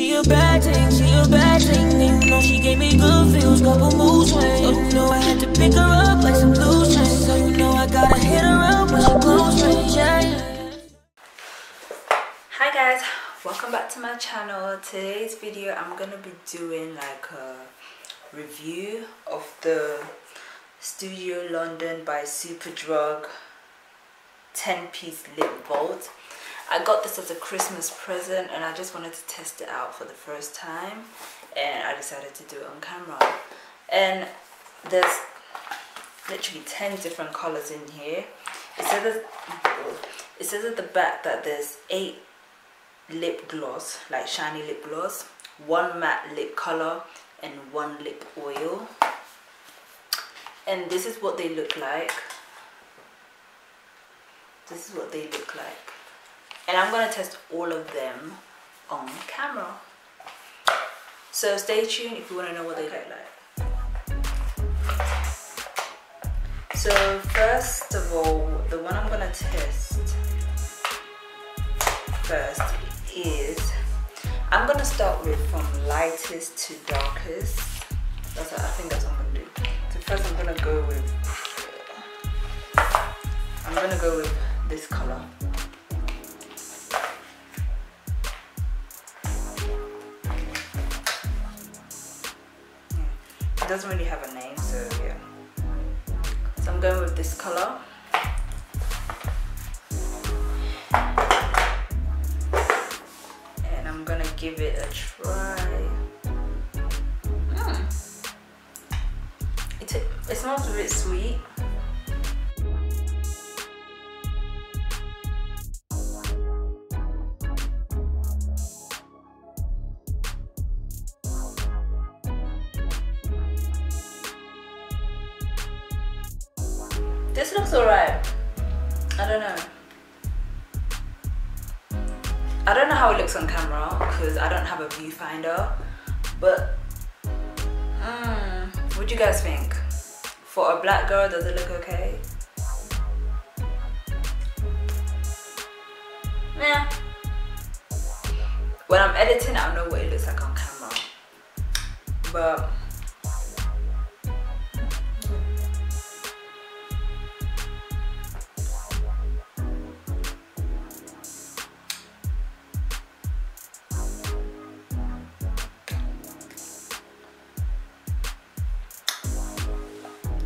She a bad thing, you know she gave me good feels, couple mood swings. So you know I had to pick her up like some blue chains. So you know I gotta hit her up when she blows straight, yeah. Hi guys, welcome back to my channel. Today's video I'm gonna be doing like a review of the Studio London by Superdrug 10-piece lip vault. I got this as a Christmas present and I just wanted to test it out for the first time, and I decided to do it on camera. And there's literally 10 different colors in here. It says at the back that there's 8 lip gloss, like shiny lip gloss, 1 matte lip color and 1 lip oil. And this is what they look like. And I'm going to test all of them on camera. So stay tuned if you want to know what they look like. So first of all, the one I'm going to test first is, I'm going to start with from lightest to darkest. I think that's what I'm going to do. So first I'm going to go with, this color. It doesn't really have a name, so yeah. So I'm going with this color. And I'm gonna give it a try. It smells a bit sweet. This looks alright. I don't know how it looks on camera because I don't have a viewfinder, but what do you guys think? For a black girl, does it look okay? Yeah. When I'm editing, I'll know what it looks like on camera, but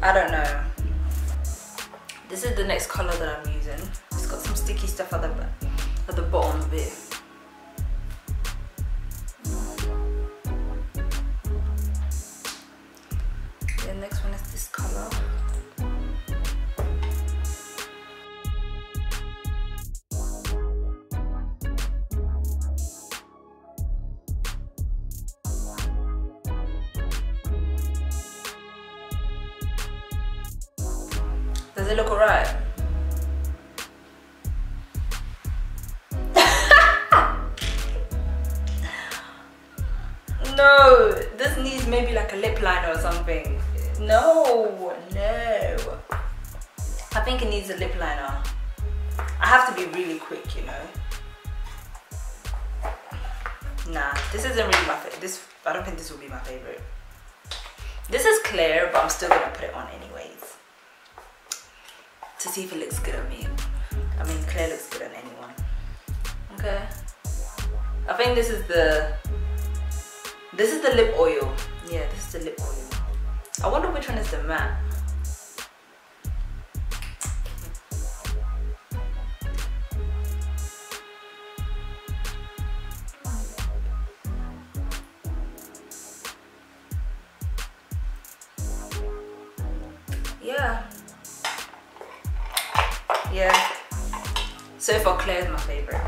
I don't know. This is the next color that I'm using. It's got some sticky stuff at the bottom of it. The next one is this color. Does it look alright? No, this needs maybe like a lip liner or something. No. I think it needs a lip liner. I have to be really quick, you know. Nah, this isn't really my favorite. I don't think this will be my favorite. This is clear, but I'm still gonna put it on anyways. To see if it looks good on me. I mean, Claire looks good on anyone. Okay. I think this is the lip oil. Yeah, this is the lip oil. I wonder which one is the matte. Yeah. Yeah, so far Claire is my favorite.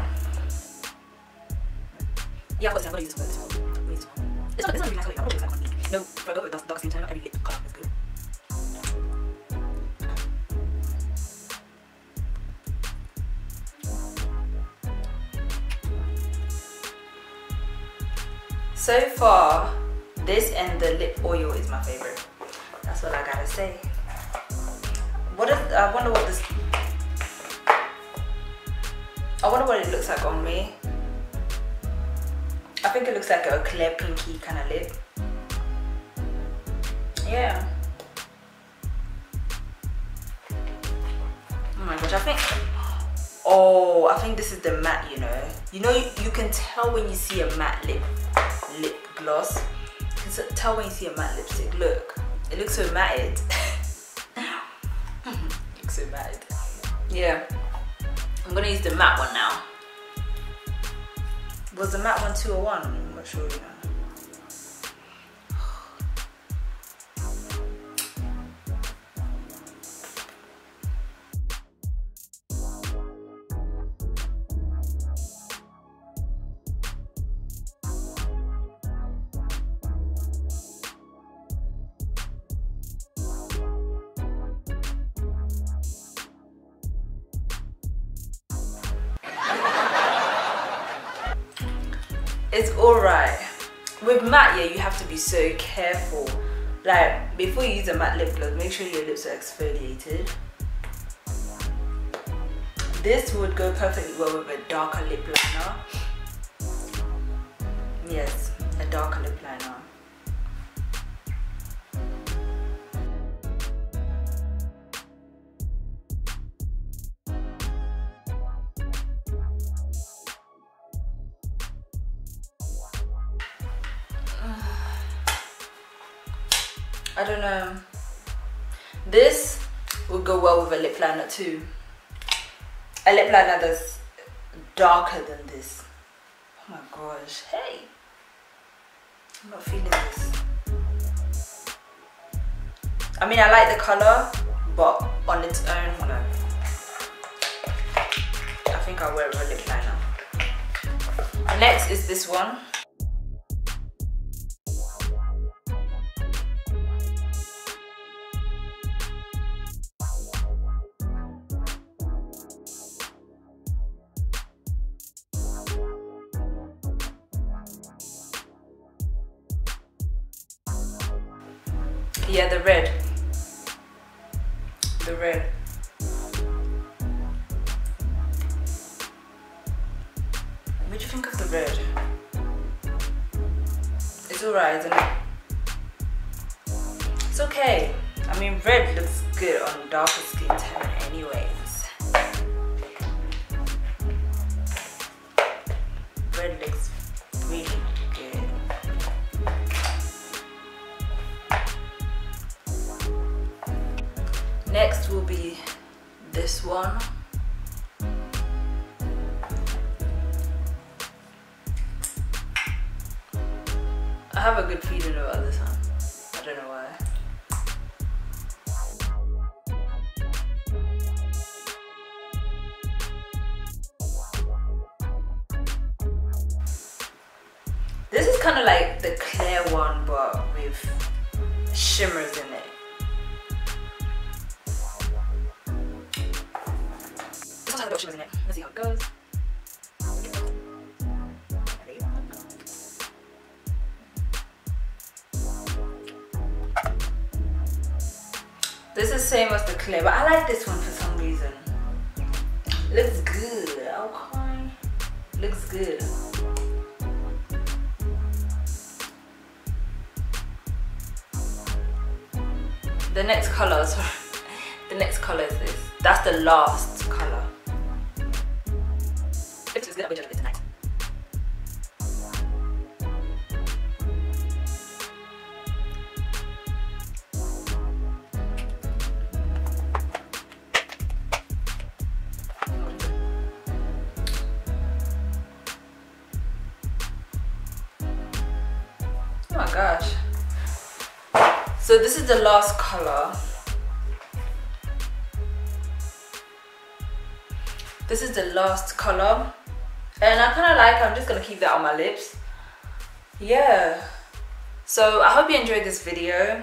Yeah, I'm gonna use this one. It's not really nice. No, if I go with the dark skin tone, every lip color is good. So far, this and the lip oil is my favorite. That's what I gotta say. I wonder what this. I wonder what it looks like on me. I think it looks like a clear pinky kind of lip. Yeah. Oh my gosh, I think, oh, I think this is the matte, you know. You know, you can tell when you see a matte lip gloss. You can tell when you see a matte lipstick. Look, it looks so matted. It looks so matted. Yeah. I'm gonna use the matte one now. Was the matte one 201? I'm not sure, you know. It's alright. With matte, yeah, you have to be so careful. Like, before you use a matte lip gloss, make sure your lips are exfoliated. This would go perfectly well with a darker lip liner. Yes, a darker lip liner. I don't know. This would go well with a lip liner too. A lip liner that's darker than this. Oh my gosh, hey. I'm not feeling this. I mean, I like the color, but on its own, no. I think I'll wear it with a lip liner. Next is this one. Yeah, the red. The red. What do you think of the red? It's alright, isn't it? It's okay. I mean, red looks good on darker skin tone anyways. Red looks really good. Next will be this one. I have a good feeling about this one. I don't know why. This is kind of like the clear one, but with shimmers in it. Let's see how it goes. This is same as the clear, but I like this one for some reason. Looks good, okay. Looks good. The next color, sorry. The next color is this. That's the last color. Oh my gosh. So this is the last color. This is the last color. And I kind of like, I'm just going to keep that on my lips. Yeah. So I hope you enjoyed this video.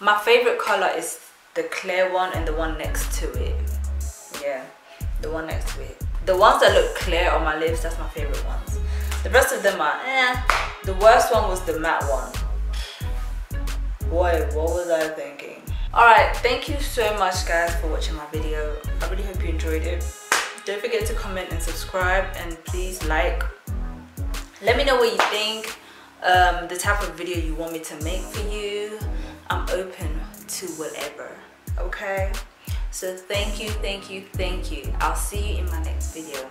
My favorite color is the clear one and the one next to it. Yeah. The one next to it. The ones that look clear on my lips, that's my favorite ones. The rest of them are eh. The worst one was the matte one. Boy, what was I thinking? Alright, thank you so much guys for watching my video. I really hope you enjoyed it. Don't forget to comment and subscribe, and please like Let me know what you think, the type of video you want me to make for you. I'm open to whatever, okay? So thank you, thank you, thank you. I'll see you in my next video.